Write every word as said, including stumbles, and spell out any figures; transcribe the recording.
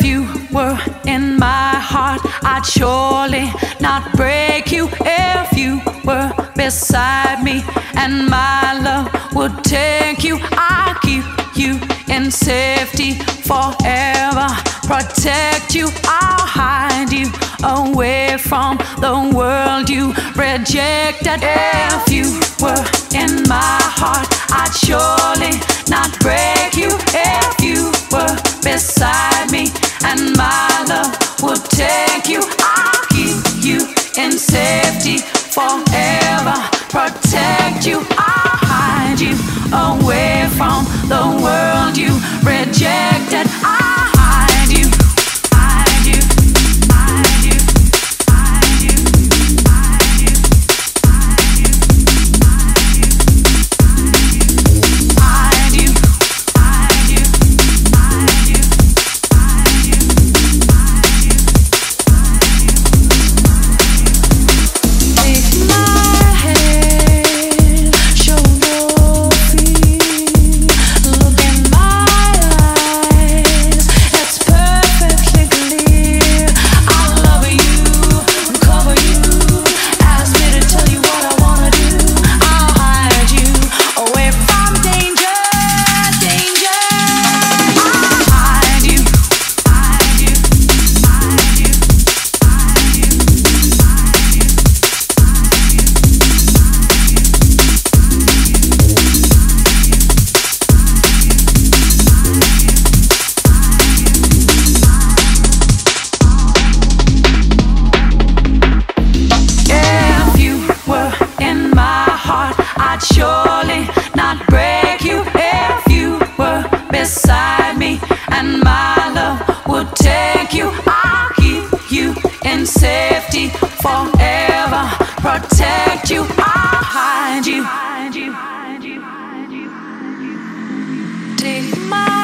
If you were in my heart, I'd surely not break you. If you were beside me and my love would take you, I'll keep you in safety forever, protect you. I'll hide you away from the world you rejected. If you were in my heart, I'd surely not break you. If you were beside me and my love would take you, I'll keep you in safety forever, protect you. I'll hide you away from the world you rejected. I'll hide you, hide you, hide you, hide you, hide you, hide you, hide you, hide you, hide you, hide you, hide you. Take my hand, show no fear. Look in my eyes, it's perfectly clear. I love you, cover you. Ask me to tell you what I wanna do. I'll hide you away from danger, danger. I'll hide you, hide you, hide you, hide you, hide you, hide you, hide you. If you were in my heart, I'd surely not break you. If you were beside me and my love would take you, I'll keep you in safety forever, protect you. I'll hide you. Take my